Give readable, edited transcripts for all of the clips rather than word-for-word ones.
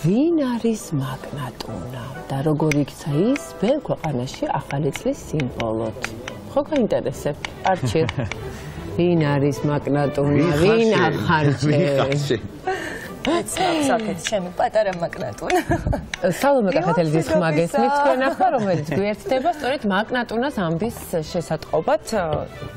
Вин არის მაკნატუნა და როგორ იქცა ის ბევრ ქვეყანაში ახალი წლის სიმბოლოდ. Ხო გაინტერესებ? არჩი. Ვინ არის მაკნატუნა? Ვინ ახარჯე? Сакет, чем и патара мაკნატუნა. Саломе кахетелизис магис, мы твоя хоромелис. Гвертеба, сторет мაკნატუნას ამბის შესატყობად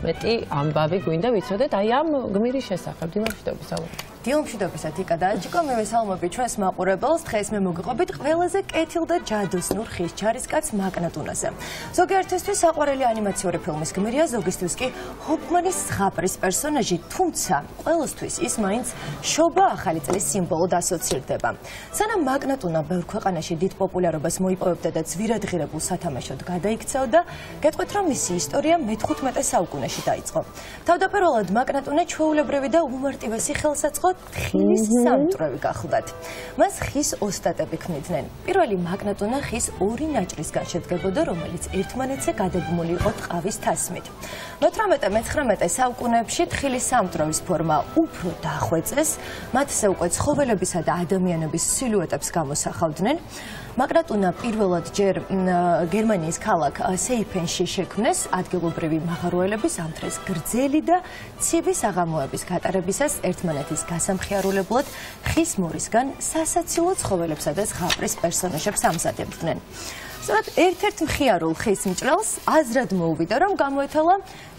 მეტი ამბავი გვინდა ვიცოდეთ, აი ამ გმირის შესახებ დილამშვიდობისა. Დილამშვიდობისა თიკა დააჯიკო, მე ვესალმები ჩვენს მაყურებელს, დღეს მე მოგიყვებით ყველაზე კეთილ და ჯადოსნურ ხისჩარისკაც მაკნატუნაზე. ზოგიერთისთვის საყვარელი ანიმაციური ფილმის გმირია, ზოგისთვის კი ჰოპმანის ზღაპრის პერსონაჟი, თუმცა ყოველთვის ის მაინც შობა ახალი წლის სიმბოლოდ ასოცირდება. Სანამ მაკნატუნა ბევრ ქვეყანაში დიდ პოპულარობას მოიპოვებდა და ძვირადღირებულ სათამაშოდ გადაიქცეოდა, გეტყვით, რომ მისი ისტორია მე-15 საუკუნეში დაიწყო. Თავდაპირველად მაკნატუნა ჩვეულებრივი და უმარტივესი ხელსაწყო ხილის სამტვრევი გახლდათ. მას ხის ოსტატები ქმნიდნენ. პირველი მაკნატუნა ხის ორი ნაჭრისგან შედგებოდა, რომელიც ერთმანეთზე გადაბმული იყო ტყავის თასმით. მე-18 საუკუნეებში ხილის სამტვრევის ფორმა უფრო დახვეწეს, მათზე უკვე ცხოველებისა და ადამიანების სილუეტებს გამოსახავდნენ. მაკნატუნა პირველად ჯერ გერმანიის ქალაქ სეიფენში შექმნეს, ადგილობრივი მაღაროელების ამ დღეს გრძელი და ცივი საღამოების გატარებისას ერთმანეთის გასამხიარულებლად ხის მორისგან სასაცილო ცხოველებსა და ზღაპრის პერსონაჟებს ამზადებდნენ. Სწორედ ერთ-ერთ მხიარულ ხის მჭრელს აზრად მოუვიდა, რომ გამოეთალა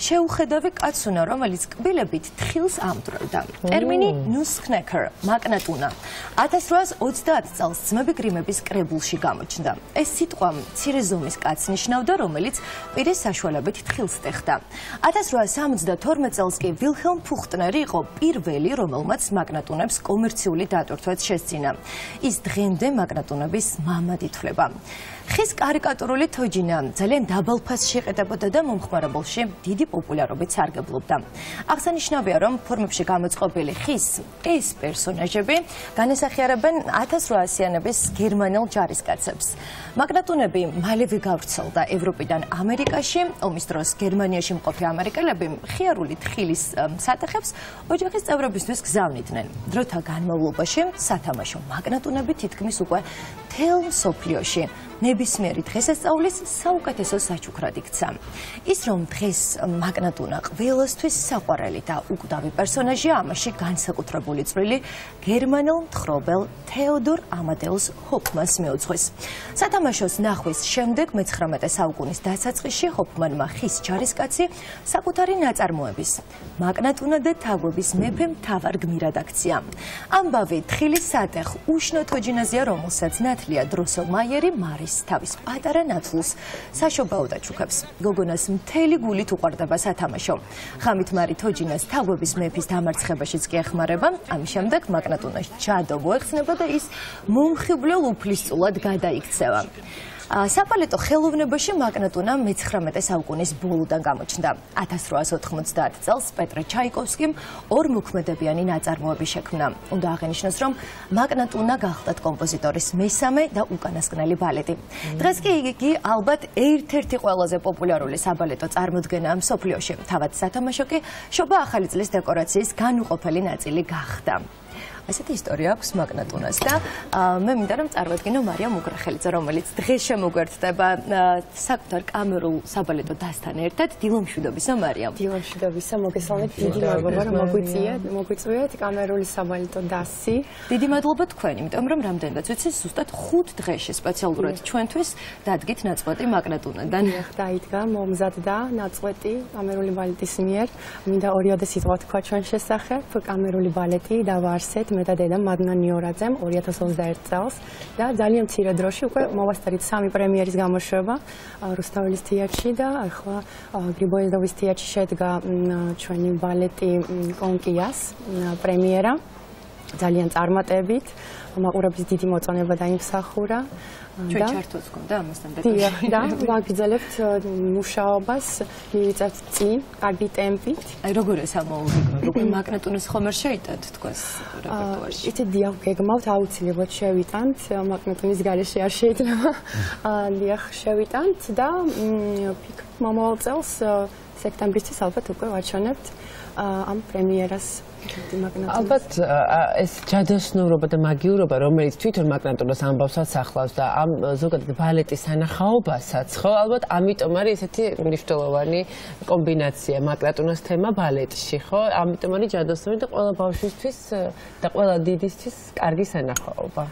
შეუხედავი კაცუნა, რომელიც კბილებით თხილს ამტვრევდა. ტერმინი ნუსკნეკერ, მაკნატუნა, 1830 წელს ძმები გრიმების კრებულში გამოჩნდა. ეს სიტყვა მცირე ზომის კაცს ნიშნავდა, რომელიც პირის საშუალებით თხილს ტეხდა. 1872 წელს კი ვილჰელმ ფუხტნერი იყო პირველი, რომელმაც მაკნატუნებს კომერციული დატვირთვაც შესძინა. ის დღემდე მაკნატუნების მამად ითვლება. ხის კარიკატურული თოჯინა ძალიან დაბალ ფასში იყიდებოდა და მომხმარებელში დიდი პოპულარობით სარგებლობდა. აღსანიშნავია, რომ ფორმებში გამოწყობილი ხის ეს პერსონაჟები განასახიერებენ 1800-იანების გერმანელ ჯარისკაცებს. მაკნატუნები მალევე გავრცელდა ევროპიდან ამერიკაში. ომის დროს გერმანიაში მყოფი ამერიკელები ხიარული თხილის სატეხებს ოჯახის წევრებისთვის გზავნიდნენ. დროთა განმავლობაში სათამაშო მაკნატუნები თითქმის უკვე მთელ მსოფლიოში ნებისმიერი დღესასწაულის საუკეთესო საჩუქრად იქცა. ის, რომ დღეს მაკნატუნა ყველასთვის საყვარელი და უკვდავი პერსონაჟია, ამაში განსაკუთრებული წვლილი გერმანელ მთხრობელ თეოდორ ამადეუს ჰოფმანს მიუძღვის. სათამაშოს ნახვის შემდეგ მე-19 საუკუნის დასაწყისში ჰოფმანმა ხის ჯარისკაცი საკუთარი ნაწარმოების მაკნატუნა და თაგვების მეფე მთავარ გმირად აქცია. ამბავი თხილის სატეხ უშნო თოჯინაზეა, რომელსაც ნათლია დროსელმაიერი მარის თავის პატარა ნათლს საშობაოდ აჩუქებს. გოგონას მთელი გულით უყვარდება სათამაშო. ხამით მარი თოჯინას თაგვების მეფის დამარცხებაშიც კი ეხმარება. ამის შემდეგ მაკნატუნას ჯადო მოეხსნება და ის მომხიბვლელ უფლისწულად გადაიქცევა. საპალეტო ხელოვნებაში მაკნატუნა მე-19 საუკუნის ბოლოდან გამოჩნდა. 1890 წელს პეტრე ჩაიკოვსკიმ ორმოქმედებიანი ნაწარმოები შექმნა. უნდა აღინიშნოს, რომ მაკნატუნა გახლდათ კომპოზიტორის მესამე და უკანასკნელი ბალეტი. დღეს კი იგი ალბათ ერთ-ერთი ყველაზე პოპულარული საბალეტო წარმოდგენაა მსოფლიოში. თავად სათამაშო კი შობა ახალი წლის დეკორაციის განუყოფელი ნაწილი გახდა. Ასეთი ისტორია აქვს მაკნატუნას და მე მინდა რომ წარვადგინო მარია მუგრახელიძე, რომელიც დღეს შემოგვერთდება საკუთარ კამერულ საბალეტო დასთან ერთად. დილამშვიდობისა, მარია. დილამშვიდობისა, მოგესალმებით, დიდი მადლობა, რომ მოგვიწვიეთ კამერული საბალეტო დასი. დიდი მადლობა თქვენ, იმიტომ რომ რამდენადაც ვიცი, ზუსტად 5 დღეში სპეციალურად ჩვენთვის დადგით ნაწყვეტი მაკნატუნიდან. დაიდგა, მომზადდა ნაწყვეტი კამერული ბალეტის მიერ. მინდა ორი ოდე სიტყვა თქვა ჩვენ შესახებ. კამერული ბალეტი დავაარსეთ მე და დედამ მადნანიორაძემ 2021 წელს და ძალიან მცირე დროში უკვე მოვასწარით 3 პრემიერის გამოშვება რუსთაველის თეატრში და ახლა გრიბოედოვის თეატრში შედგა ჩვენი ბალეტი კონკიას პრემიერა. ძალიან წარმატებით, მაყურებლის დიდი მოწონება დაიმსახურა. ჩვენ ჩართვაც გქონდა ამასთან დაკავშირებით. და ვაგრძელებთ მუშაობას, მივიწერთ წინ, კარგი ტემპით. აი როგორ სამოუგეგმო, როგორ მაკნატუნის ხომერ შევიტანთ თქვენს რეპერტუარში? დიახ, გეგმავთ, აუცილებლად შევიტანთ, მაკნატუნის გარეშე არ შეიძლება. დიახ, შევიტანთ და ფიქრობთ მომავალ წელს სექტემბრისთვის ალბათ უკვე ვაჩვენებთ ამ პრემიერას. Ალბათ ეს ჯადოსნურობა და მაგიურობა, რომელიც თვითონ მაკნატუნას ამბავსაც ახლავს და ამ ზოგადად ბალეტის თანახაობასაც, ხო, ალბათ ამიტომ არის ესეთი მნიშვნელოვანი კომბინაცია მაკნატუნას თემა ბალეტში, ხო? ამიტომ არის ჯადოსნური და ყველა ბავშვისთვის და ყველა დიდისთვის კარგი თანახაობა.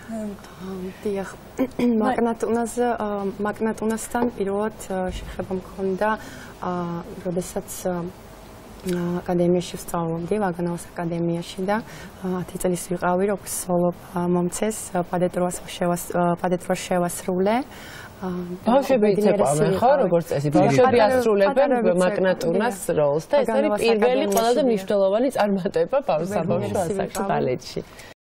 დიახ. მაკნატუნასთან პირველად შეხება მქონდა, როდესაც აკადემიაში ვსწავლობდი, ვაგანაუს აკადემიაში და 10 წელს ვიყავი, რომ ვსწავლობ მომცეს პადეტროს შევასრულე. ბავშვები იცეკვავენ, ხო, როგორც წესი, ბავშვები ასრულებენ მაკნატუნას როლს და ეს არის პირველი ყველაზე მნიშვნელოვანი წარმატება ბავშვ-საბავშვო ასაკში ბალეტში.